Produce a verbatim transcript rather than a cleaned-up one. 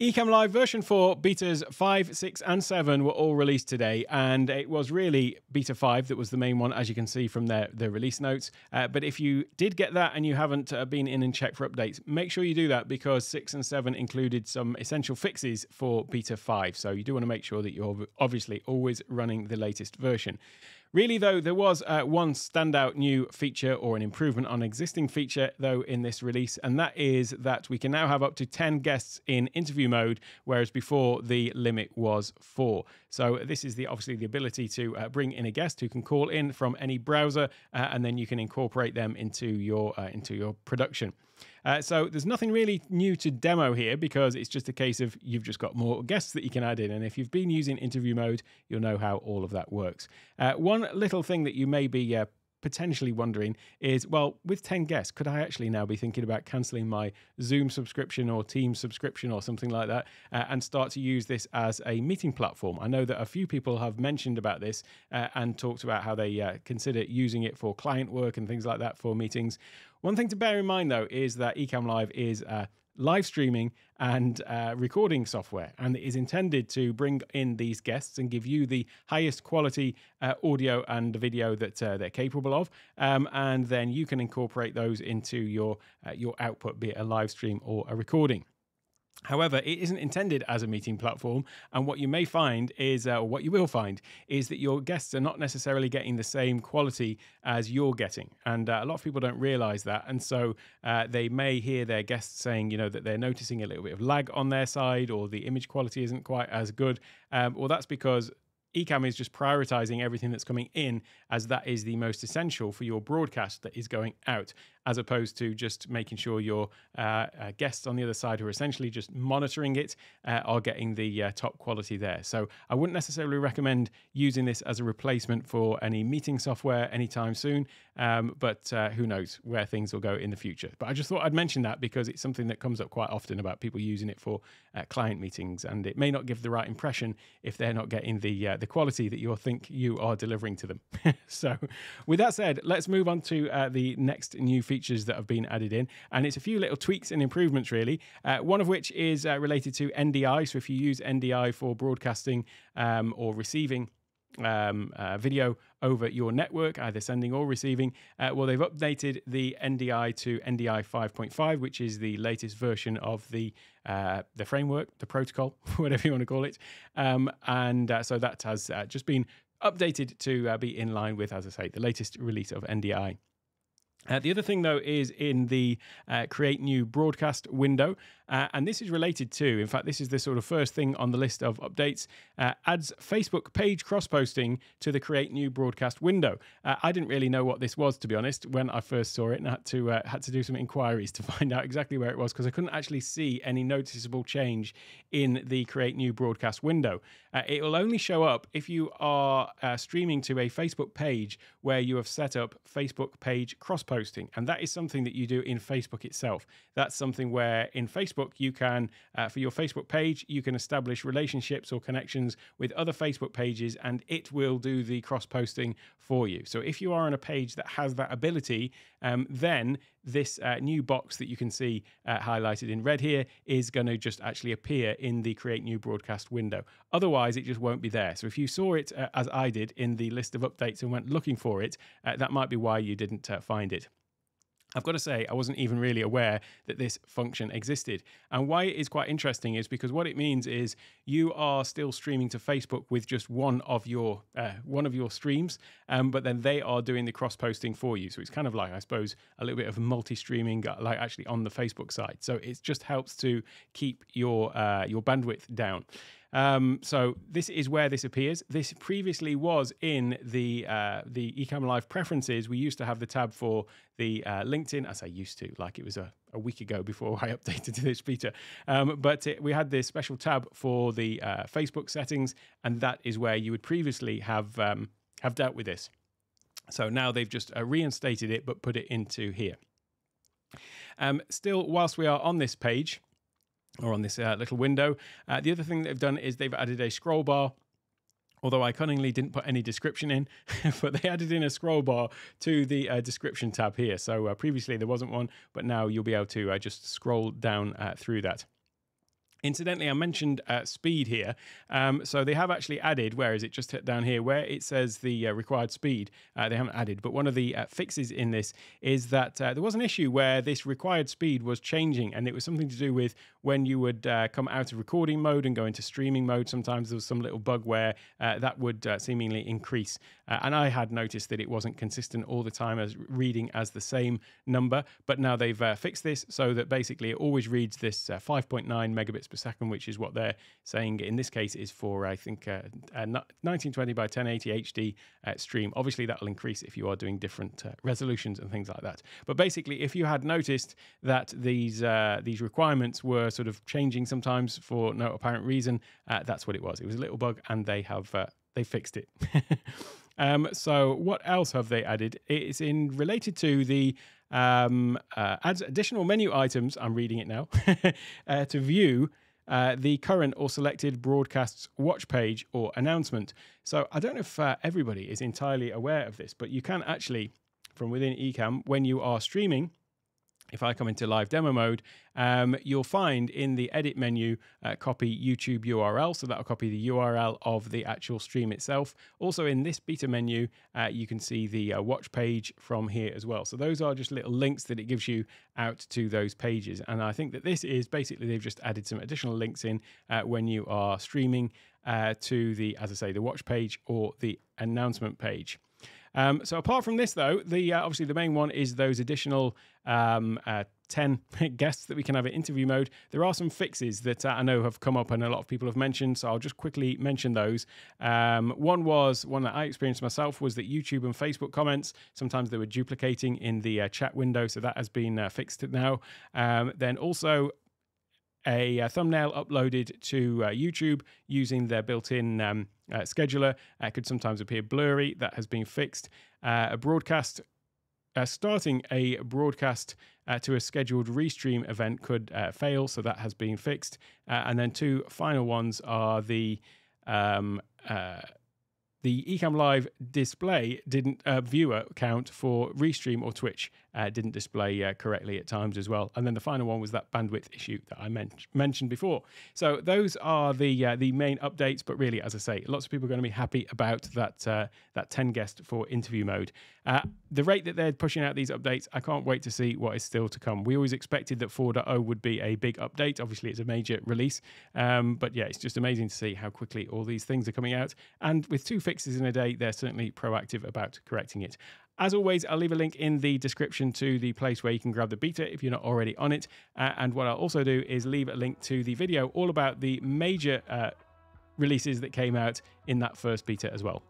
Ecamm Live version four betas five, six, and seven were all released today, and it was really beta five that was the main one, as you can see from their, their release notes. Uh, but if you did get that and you haven't uh, been in and checked for updates, make sure you do that, because six and seven included some essential fixes for beta five. So you do want to make sure that you're obviously always running the latest version. Really, though, there was uh, one standout new feature, or an improvement on existing feature, though, in this release, and that is that we can now have up to ten guests in interview mode, whereas before the limit was four. So this is the obviously the ability to uh, bring in a guest who can call in from any browser, uh, and then you can incorporate them into your uh, into your production. Uh, so there's nothing really new to demo here, because it's just a case of you've just got more guests that you can add in, and if you've been using interview mode, you'll know how all of that works. Uh, one little thing that you may be uh, potentially wondering is, well, with ten guests, could I actually now be thinking about cancelling my Zoom subscription or Teams subscription or something like that, uh, and start to use this as a meeting platform? I know that a few people have mentioned about this uh, and talked about how they uh, consider using it for client work and things like that for meetings. One thing to bear in mind, though, is that Ecamm Live is uh, live streaming and uh, recording software, and it is intended to bring in these guests and give you the highest quality uh, audio and video that uh, they're capable of, um, and then you can incorporate those into your uh, your output, be it a live stream or a recording. However, it isn't intended as a meeting platform, and what you may find is, uh, or what you will find, is that your guests are not necessarily getting the same quality as you're getting, and uh, a lot of people don't realise that, and so uh, they may hear their guests saying, you know, that they're noticing a little bit of lag on their side, or the image quality isn't quite as good. Um, well, that's because Ecamm is just prioritizing everything that's coming in, as that is the most essential for your broadcast that is going out, as opposed to just making sure your uh, uh, guests on the other side, who are essentially just monitoring it, uh, are getting the uh, top quality there. So I wouldn't necessarily recommend using this as a replacement for any meeting software anytime soon, um, but uh, who knows where things will go in the future. But I just thought I'd mention that, because it's something that comes up quite often about people using it for uh, client meetings, and it may not give the right impression if they're not getting the uh, the quality that you think you are delivering to them. So with that said, let's move on to uh, the next new features that have been added in, and it's a few little tweaks and improvements, really, uh, one of which is uh, related to N D I. So if you use N D I for broadcasting um, or receiving um, uh, video over your network, either sending or receiving, uh, well, they've updated the N D I to N D I five point five, which is the latest version of the uh, the framework, the protocol, whatever you want to call it, um, and uh, so that has uh, just been updated to uh, be in line with, as I say, the latest release of N D I. Uh, the other thing, though, is in the uh, create new broadcast window, uh, and this is related to, in fact, this is the sort of first thing on the list of updates, uh, adds Facebook page cross-posting to the create new broadcast window. Uh, I didn't really know what this was, to be honest, when I first saw it, and I had to, uh, had to do some inquiries to find out exactly where it was, because I couldn't actually see any noticeable change in the create new broadcast window. Uh, it will only show up if you are uh, streaming to a Facebook page where you have set up Facebook page cross-posting. Posting, and that is something that you do in Facebook itself. That's something where in Facebook you can, uh, for your Facebook page, you can establish relationships or connections with other Facebook pages, and it will do the cross-posting for you. So if you are on a page that has that ability, um, then this uh, new box that you can see uh, highlighted in red here is going to just actually appear in the create new broadcast window. Otherwise, it just won't be there. So if you saw it, uh, as I did, in the list of updates and went looking for it, uh, that might be why you didn't uh, find it. I've got to say, I wasn't even really aware that this function existed. And why it is quite interesting is because what it means is you are still streaming to Facebook with just one of your uh, one of your streams, um, but then they are doing the cross-posting for you. So it's kind of like, I suppose, a little bit of multi-streaming, like actually on the Facebook side. So it just helps to keep your uh, your bandwidth down. Um, so this is where this appears. This previously was in the uh, the Ecamm Live preferences. We used to have the tab for the uh, LinkedIn, as I used to, like it was a, a week ago before I updated to this beta. Um, but it, we had this special tab for the uh, Facebook settings, and that is where you would previously have um, have dealt with this. So now they've just uh, reinstated it, but put it into here. Um, still, whilst we are on this page, or on this uh, little window, uh, the other thing they've done is they've added a scroll bar, although I cunningly didn't put any description in, but they added in a scroll bar to the uh, description tab here. So uh, previously there wasn't one, but now you'll be able to uh, just scroll down uh, through that. Incidentally, I mentioned uh, speed here. Um, so they have actually added, where is it? Just down here where it says the uh, required speed, uh, they haven't added. But one of the uh, fixes in this is that uh, there was an issue where this required speed was changing, and it was something to do with when you would uh, come out of recording mode and go into streaming mode. Sometimes there was some little bug where uh, that would uh, seemingly increase. Uh, and I had noticed that it wasn't consistent all the time as reading as the same number. But now they've uh, fixed this so that basically it always reads this uh, five point nine megabits per second, which is what they're saying in this case is for, I think, uh, uh, nineteen twenty by ten eighty H D uh, stream. Obviously, that'll increase if you are doing different uh, resolutions and things like that. But basically, if you had noticed that these uh, these requirements were sort of changing sometimes for no apparent reason, uh, that's what it was. It was a little bug, and they have uh, they fixed it. Um, so what else have they added? It's in related to the um, uh, adds additional menu items. I'm reading it now uh, to view uh, the current or selected broadcasts watch page or announcement. So I don't know if uh, everybody is entirely aware of this, but you can actually from within Ecamm, when you are streaming, if I come into live demo mode, um, you'll find in the edit menu, uh, copy YouTube U R L. So that'll copy the U R L of the actual stream itself. Also in this beta menu, uh, you can see the uh, watch page from here as well. So those are just little links that it gives you out to those pages. And I think that this is basically, they've just added some additional links in uh, when you are streaming uh, to the, as I say, the watch page or the announcement page. Um, so apart from this, though, the uh, obviously the main one is those additional um, uh, ten guests that we can have in interview mode. There are some fixes that uh, I know have come up and a lot of people have mentioned, so I'll just quickly mention those. Um, one was, one that I experienced myself, was that YouTube and Facebook comments, sometimes they were duplicating in the uh, chat window, so that has been uh, fixed now. Um, then also a, a thumbnail uploaded to uh, YouTube using their built-in um, uh, scheduler uh, could sometimes appear blurry. That has been fixed. Uh, a broadcast, uh, starting a broadcast uh, to a scheduled Restream event could uh, fail, so that has been fixed. Uh, and then two final ones are the um, uh, the Ecamm Live display didn't uh, viewer count for Restream or Twitch uh, didn't display uh, correctly at times as well. And then the final one was that bandwidth issue that I men mentioned before. So those are the uh, the main updates. But really, as I say, lots of people are going to be happy about that uh, that ten guest for interview mode. Uh, the rate that they're pushing out these updates, I can't wait to see what is still to come. We always expected that four point oh would be a big update. Obviously, it's a major release. Um, but yeah, it's just amazing to see how quickly all these things are coming out. And with two fixes in a day, they're certainly proactive about correcting it. As always, I'll leave a link in the description to the place where you can grab the beta if you're not already on it. Uh, and what I'll also do is leave a link to the video all about the major uh, releases that came out in that first beta as well.